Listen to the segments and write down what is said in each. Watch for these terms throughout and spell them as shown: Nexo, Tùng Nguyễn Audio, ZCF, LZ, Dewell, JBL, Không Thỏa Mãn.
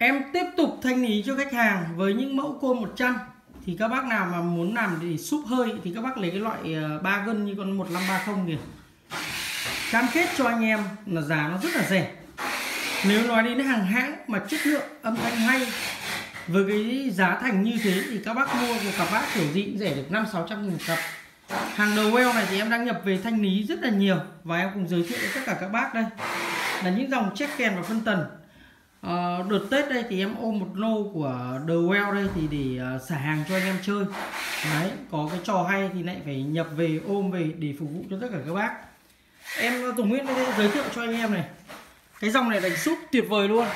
Em tiếp tục thanh lý cho khách hàng với những mẫu côn 100. Thì các bác nào mà muốn làm để súp hơi thì các bác lấy cái loại 3 gân như con 1530 kìa. Cam kết cho anh em là giá nó rất là rẻ. Nếu nói đến hàng hãng mà chất lượng âm thanh hay với cái giá thành như thế thì các bác mua một cặp bát kiểu gì cũng rẻ được 500-600 nghìn một cặp. Hàng Dewell này thì em đang nhập về thanh lý rất là nhiều và em cùng giới thiệu với tất cả các bác đây là những dòng check kèn và phân tần. Đợt Tết đây thì em ôm một lô của Dewell đây thì để xả hàng cho anh em chơi. Đấy, có cái trò hay thì lại phải nhập về ôm về để phục vụ cho tất cả các bác. Em Tùng Nguyễn giới thiệu cho anh em này. Cái dòng này đánh súp tuyệt vời luôn.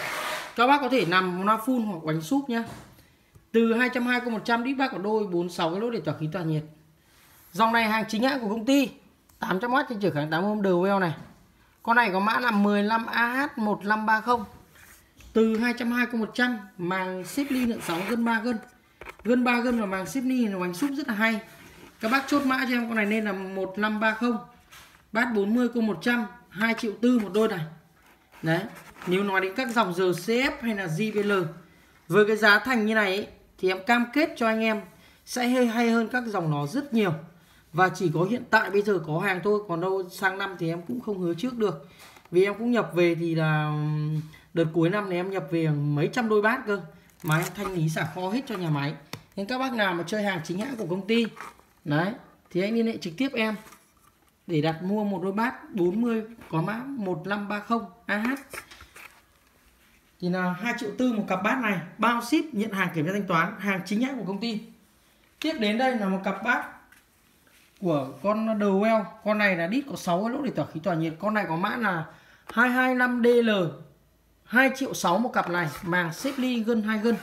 Các bác có thể nằm loa full hoặc đánh súp nhá. Từ 220 con 100 đít bác có đôi 46 cái lốt để tỏa khí tỏa nhiệt. Dòng này hàng chính hãng của công ty, 800W trên trở kháng 8 ohm Dewell này. Con này có mã là 15AH1530. Từ 220 con 100 màng xếp ly lượng 6 gân 3 gân. Gân 3 gân và màng xếp ly là đánh súp rất là hay. Các bác chốt mã cho em con này nên là 1530. Bát 40 con 100, 2.4 triệu một đôi này. Đấy, nếu nói đến các dòng ZCF hay là JBL với cái giá thành như này ấy, thì em cam kết cho anh em sẽ hay hơn các dòng nó rất nhiều. Và chỉ có hiện tại bây giờ có hàng thôi, còn đâu sang năm thì em cũng không hứa trước được. Vì em cũng nhập về thì là đợt cuối năm này em nhập về mấy trăm đôi bát cơ, mà em thanh lý xả kho hết cho nhà máy. Nên các bác nào mà chơi hàng chính hãng của công ty đấy thì anh liên hệ trực tiếp em để đặt mua một đôi bát 40 có mã 1530 AH thì là 2.4 triệu một cặp bát này, bao ship, nhận hàng kiểm tra thanh toán, hàng chính hãng của công ty. Tiếp đến đây là một cặp bát của con Dewell, con này là đít có 6 lỗ để tỏa khí tỏa nhiệt, con này có mã là 225DL, 2.6 triệu một cặp này, màng xếp ly gân 2 gân.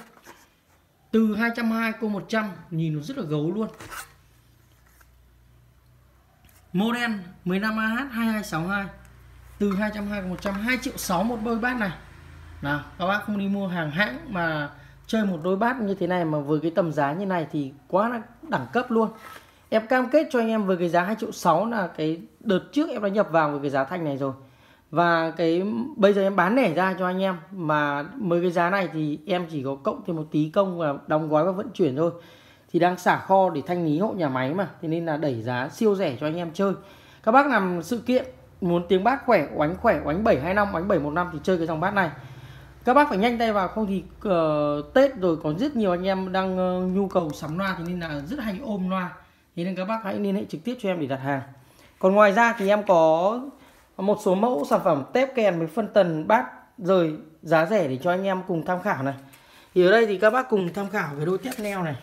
Từ 220 cô 100 nhìn nó rất là gấu luôn. Model 15AH2262. Từ 220 100 2.6 triệu một đôi bát này. Nào, các bác không đi mua hàng hãng mà chơi một đôi bát như thế này mà với cái tầm giá như này thì quá là đẳng cấp luôn. Em cam kết cho anh em với cái giá 2.6 triệu là cái đợt trước em đã nhập vào với cái giá thành này rồi. Và cái bây giờ em bán lẻ ra cho anh em mà mới cái giá này thì em chỉ có cộng thêm một tí công và đóng gói và vận chuyển thôi. Thì đang xả kho để thanh lý hộ nhà máy mà, thế nên là đẩy giá siêu rẻ cho anh em chơi. Các bác làm sự kiện muốn tiếng bát khỏe, oánh 725, oánh 715 thì chơi cái dòng bát này. Các bác phải nhanh tay vào không thì Tết rồi có rất nhiều anh em đang nhu cầu sắm loa, thế nên là rất hay ôm loa. Thế nên các bác hãy liên hệ trực tiếp cho em để đặt hàng. Còn ngoài ra thì em có một số mẫu sản phẩm tép kèn với phân tần bát rời giá rẻ để cho anh em cùng tham khảo này. Thì ở đây thì các bác cùng tham khảo về đôi tép neo này.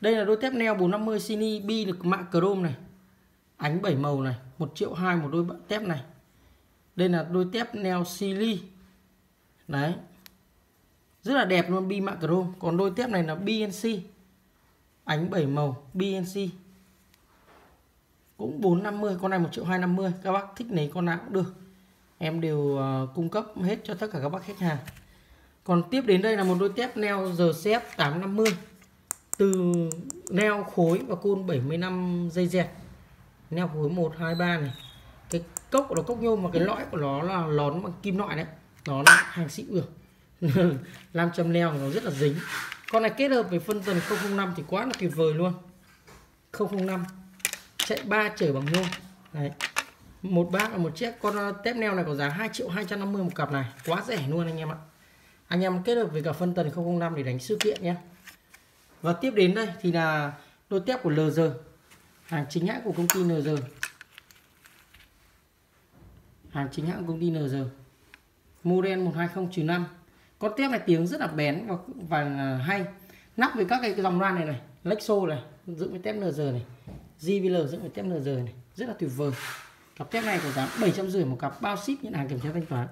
Đây là đôi tép neo 450 Cini bi được mạ chrome này. Ánh 7 màu này, 1.2 triệu một đôi tép này. Đây là đôi tép neo Cili. Đấy. Rất là đẹp luôn, bi mạ chrome. Còn đôi tép này là BNC. Ánh 7 màu BNC. Cũng 450, con này 1.250 triệu. Các bác thích lấy con nào cũng được. Em đều cung cấp hết cho tất cả các bác khách hàng. Còn tiếp đến đây là một đôi tép neo ZCF 850. Từ neo khối và côn 75 dây dẹt. Neo khối 1, 2, 3 này. Cái cốc của nó cốc nhôm mà cái lõi của nó là lón bằng kim loại đấy. Nó là hàng xịn được. Làm châm neo nó rất là dính. Con này kết hợp với phân tần 005 thì quá là tuyệt vời luôn. 005 chạy 3 chở bằng nhôm. Đấy. Một bát là một chiếc. Con tép neo này có giá 2.250 triệu một cặp này. Quá rẻ luôn anh em ạ. Anh em kết hợp với cả phân tần 005 để đánh sự kiện nhé. Và tiếp đến đây thì là đôi tép của LZ, hàng chính hãng của công ty LZ. Hàng chính hãng của công ty LZ. Model 120-5. Con tép này tiếng rất là bén và hay. Nắp với các cái dòng loa này này, Nexo này, dựng với tép LZ này. JBL dựng với tép LZ này, rất là tuyệt vời. Cặp tép này có giá 750 nghìn một cặp, bao ship, nhận hàng kiểm tra thanh toán.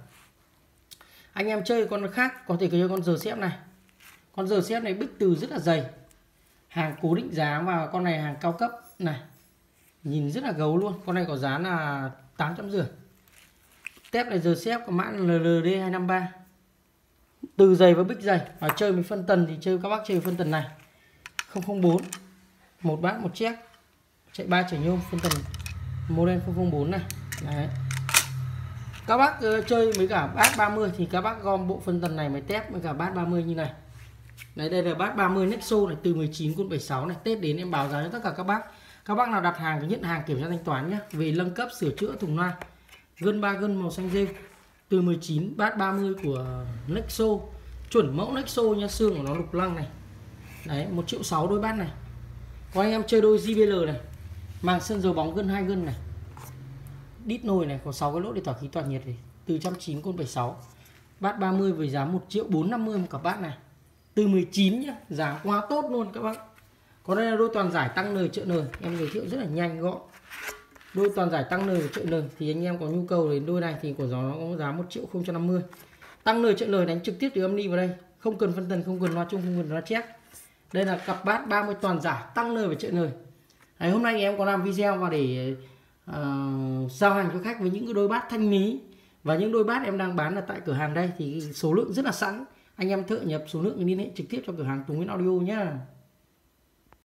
Anh em chơi con khác có thể chơi con ZCF này. Con ZCF này bích từ rất là dày. Hàng cố định giá và con này hàng cao cấp này. Nhìn rất là gấu luôn. Con này có giá là 850 nghìn. Tép này ZCF có mã LD253. Từ dày với bích dày. Và chơi với phân tần thì các bác chơi với phân tần này. 004. Một bát một chiếc. Chạy 3 chở nhôm phân tần model 004 này. Đấy. Các bác chơi với cả bát 30 thì các bác gom bộ phân tần này mới test với cả bát 30 như này. Đấy, đây là bát 30 Nexo này, từ 19,76 này. Tết đến em báo giá cho tất cả các bác. Các bác nào đặt hàng thì nhận hàng kiểm tra thanh toán nhé. Về nâng cấp sửa chữa thùng loa, gân 3 gân màu xanh rêu, từ 19 bát 30 của Nexo, chuẩn mẫu Nexo nha, xương của nó lục lăng này. Đấy, 1.6 triệu đôi bát này. Có anh em chơi đôi JBL này, màng sân dầu bóng gân 2 gân này, đít nồi này, có 6 cái lỗ để tỏa khí tỏa nhiệt này, từ 109,76. Bát 30 với giá 1.450 triệu một cặp bát này, từ 19 nhá, giá quá tốt luôn các bác. Còn đây là đôi toàn giải tăng nời trợ nời, em giới thiệu rất là nhanh gọn. Đôi toàn giải tăng nời trợ nời thì anh em có nhu cầu đến đôi này thì của nó có giá 1.050 triệu. Tăng nời trợ nời đánh trực tiếp từ âm ly vào đây, không cần phân tần, không cần loa chung, không cần loa chép. Đây là cặp bát 30 toàn giải tăng nời và trợ nời. Ngày hôm nay em có làm video và để giao hàng cho khách với những cái đôi bát thanh lý, và những đôi bát em đang bán là tại cửa hàng đây thì số lượng rất là sẵn. Anh em thợ nhập số lượng liên hệ trực tiếp cho cửa hàng Tùng Nguyễn Audio nhá.